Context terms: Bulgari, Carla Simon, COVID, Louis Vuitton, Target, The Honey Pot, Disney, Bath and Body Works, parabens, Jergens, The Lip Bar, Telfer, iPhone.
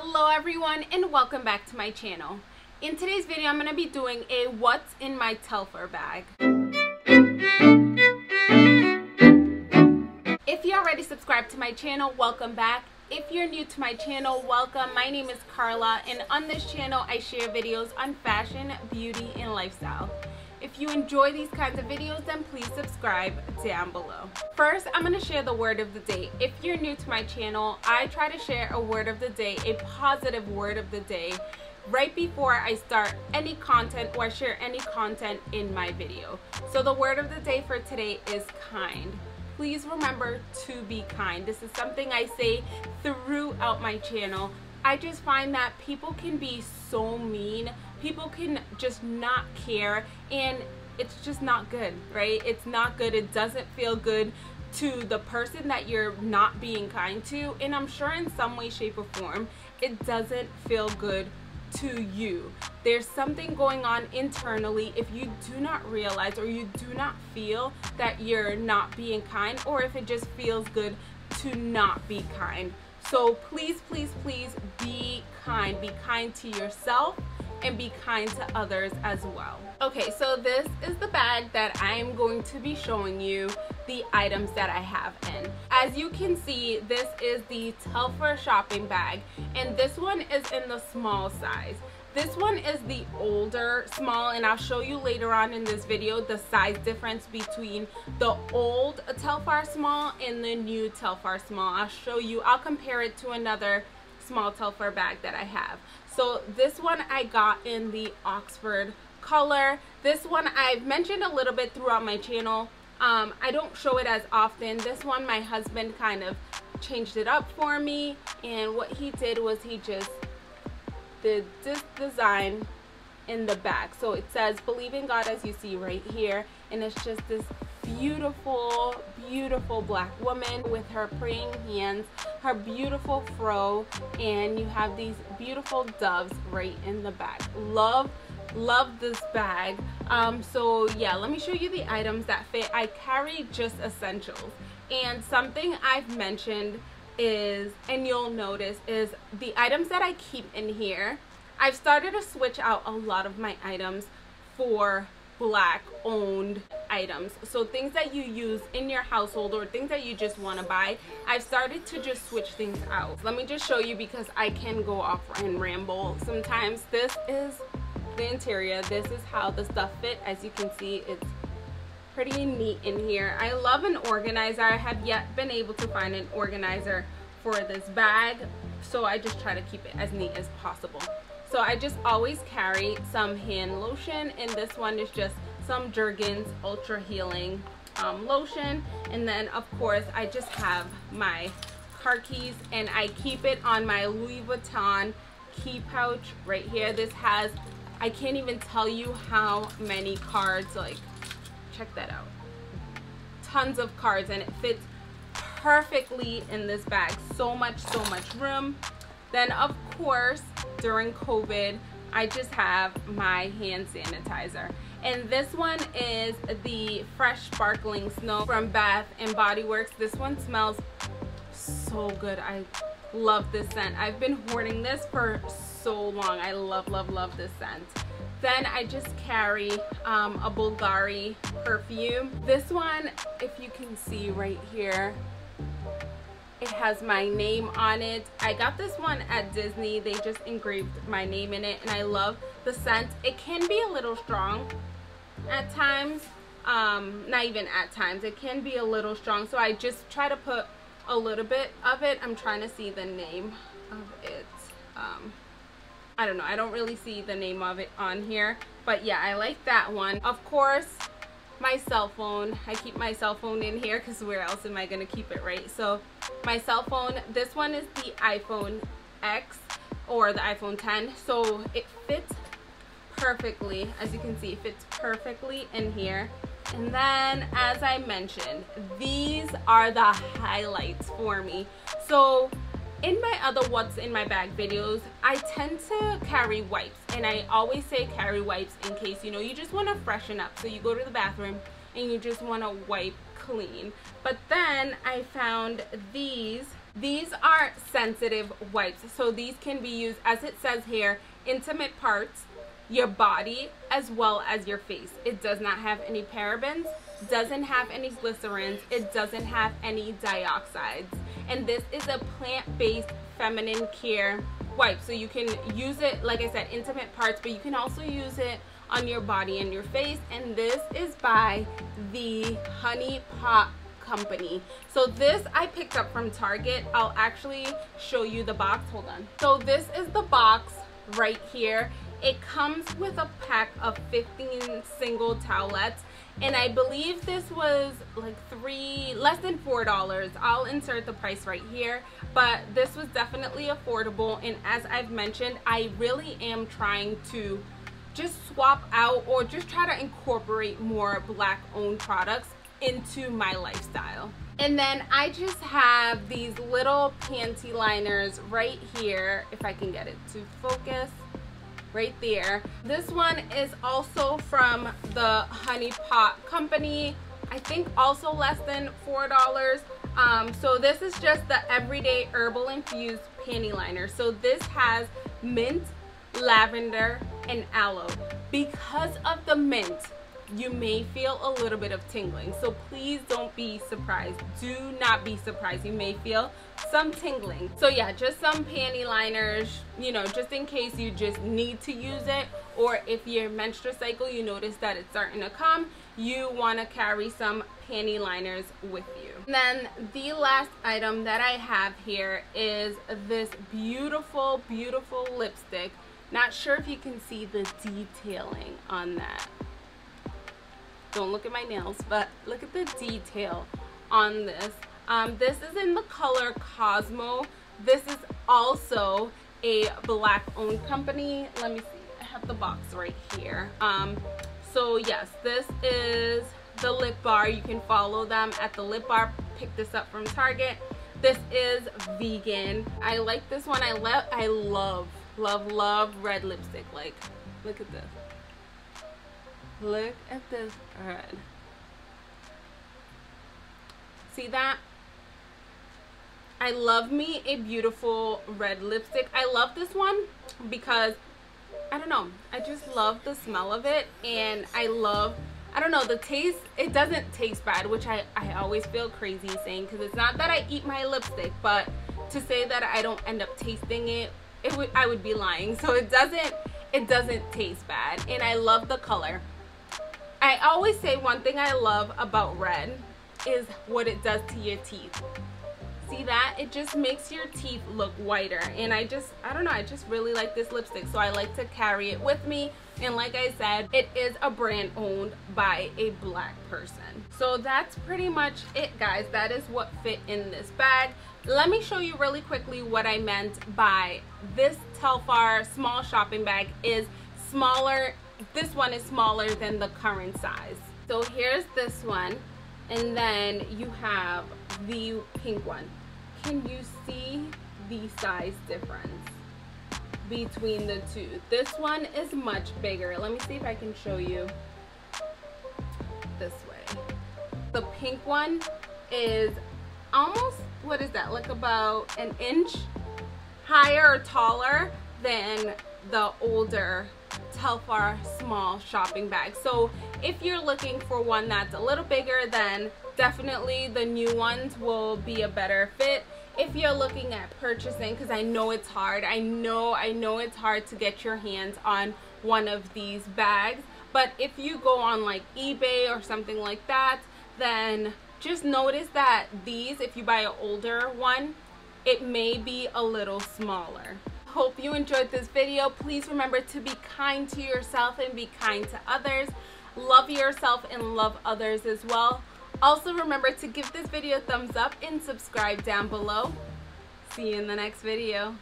Hello everyone and welcome back to my channel. In today's video I'm going to be doing a what's in my Telfer bag. If you already subscribed to my channel, welcome back. If you're new to my channel, welcome. My name is Carla and on this channel I share videos on fashion, beauty, and lifestyle. If you enjoy these kinds of videos, then please subscribe down below. First, I'm going to share the word of the day. If you're new to my channel, I try to share a word of the day, a positive word of the day, right before I start any content or share any content in my video. So the word of the day for today is kind. Please remember to be kind. This is something I say throughout my channel. I just find that people can be so mean, people can just not care, and it's just not good, right? It's not good. It doesn't feel good to the person that you're not being kind to, and I'm sure in some way, shape, or form, it doesn't feel good to you. There's something going on internally if you do not realize or you do not feel that you're not being kind, or if it just feels good to not be kind. So please, please, please be kind. Be kind to yourself and be kind to others as well. Okay, so this is the bag that I am going to be showing you the items that I have in. As you can see, this is the Telfer shopping bag, and this one is in the small size. This one is the older small, and I'll show you later on in this video the size difference between the old Telfer small and the new Telfer small. I'll compare it to another small Telfer bag that I have. So this one I got in the Oxford color. This one I've mentioned a little bit throughout my channel. I don't show it as often. This one my husband kind of changed it up for me, and what he did was he just did this design in the back. So it says believe in God as you see right here, and it's just this beautiful, beautiful black woman with her praying hands, her beautiful fro, and you have these beautiful doves right in the back. Love this bag. So yeah, let me show you the items that fit. I carry just essentials, and something I've mentioned is, and you'll notice, is the items that I keep in here. I've started to switch out a lot of my items for black owned items, so things that you use in your household or things that you just want to buy. I've started to just switch things out. Let me just show you, because I can go off and ramble sometimes. This is the interior. This is how the stuff fit. As you can see, it's pretty neat in here. I love an organizer. I have yet been able to find an organizer for this bag, so I just try to keep it as neat as possible. So I just always carry some hand lotion, and this one is just some Jergens Ultra Healing lotion. And then of course I just have my car keys, and I keep it on my Louis Vuitton key pouch right here. This has, I can't even tell you how many cards, like, check that out, tons of cards, and it fits perfectly in this bag. So much room. Then of course during COVID I just have my hand sanitizer, and this one is the Fresh Sparkling Snow from Bath and Body Works. This one smells so good. I love this scent. I've been hoarding this for so long. I love this scent. Then I just carry a Bulgari perfume. This one, if you can see right here, it has my name on it. I got this one at Disney. They just engraved my name in it, and I love the scent. It can be a little strong at times. Not even at times. It can be a little strong, so I just try to put a little bit of it. I'm trying to see the name of it. I don't know, I don't really see the name of it on here, but yeah, I like that one. Of course, my cell phone. I keep my cell phone in here because where else am I gonna keep it, right? So my cell phone, this one is the iPhone X or the iPhone 10, so it fits perfectly. As you can see, it fits perfectly in here. And then as I mentioned, these are the highlights for me. So in my other what's in my bag videos, I tend to carry wipes, and I always say carry wipes in case, you know, you just want to freshen up, so you go to the bathroom and you just want to wipe clean. But then I found these. These are sensitive wipes, so these can be used, as it says here, intimate parts, your body, as well as your face. It does not have any parabens, doesn't have any glycerins, it doesn't have any dioxides. And this is a plant-based feminine care wipe. So you can use it, like I said, intimate parts, but you can also use it on your body and your face. And this is by the Honey Pot company. So this I picked up from Target. I'll actually show you the box. Hold on. So this is the box right here. It comes with a pack of 15 single towelettes, and I believe this was like less than $4. I'll insert the price right here, but this was definitely affordable. And as I've mentioned, I really am trying to just swap out or just try to incorporate more Black-owned products into my lifestyle. And then I just have these little panty liners right here, if I can get it to focus. Right there. This one is also from the Honey Pot company. I think also less than $4. So this is just the everyday herbal infused panty liner. So this has mint, lavender, and aloe. Because of the mint, you may feel a little bit of tingling, so please don't be surprised. Do not be surprised. You may feel some tingling. So yeah, just some panty liners, you know, just in case you just need to use it, or if your menstrual cycle, you notice that it's starting to come, you want to carry some panty liners with you. And then the last item that I have here is this beautiful, beautiful lipstick. Not sure if you can see the detailing on that. Don't look at my nails, but look at the detail on this. This is in the color Cosmo. This is also a Black-owned company. Let me see. I have the box right here. So yes, this is The Lip Bar. You can follow them at The Lip Bar. Pick this up from Target. This is vegan. I like this one. I love red lipstick. Like, look at this. Look at this red. See that? I love me a beautiful red lipstick. I love this one because, I don't know, I just love the smell of it, and I love, I don't know, the taste. It doesn't taste bad, which I always feel crazy saying, because it's not that I eat my lipstick, but to say that I don't end up tasting it, I would be lying. So it doesn't taste bad, and I love the color. I always say one thing I love about red is what it does to your teeth. See that? It just makes your teeth look whiter, and I don't know, I just really like this lipstick, so I like to carry it with me. And like I said, it is a brand owned by a Black person. So that's pretty much it, guys. That is what fit in this bag. Let me show you really quickly what I meant by this Telfar small shopping bag is smaller. This one is smaller than the current size. So here's this one, and then you have the pink one. Can you see the size difference between the two? This one is much bigger. Let me see if I can show you this way. The pink one is almost, what is that, like about an inch higher or taller than the older Telfar small shopping bag. So if you're looking for one that's a little bigger, then definitely the new ones will be a better fit. If you're looking at purchasing, because I know it's hard, I know it's hard to get your hands on one of these bags, but if you go on like eBay or something like that, then just notice that these, if you buy an older one, it may be a little smaller. Hope you enjoyed this video. Please remember to be kind to yourself and be kind to others. Love yourself and love others as well. Also remember to give this video a thumbs up and subscribe down below. See you in the next video.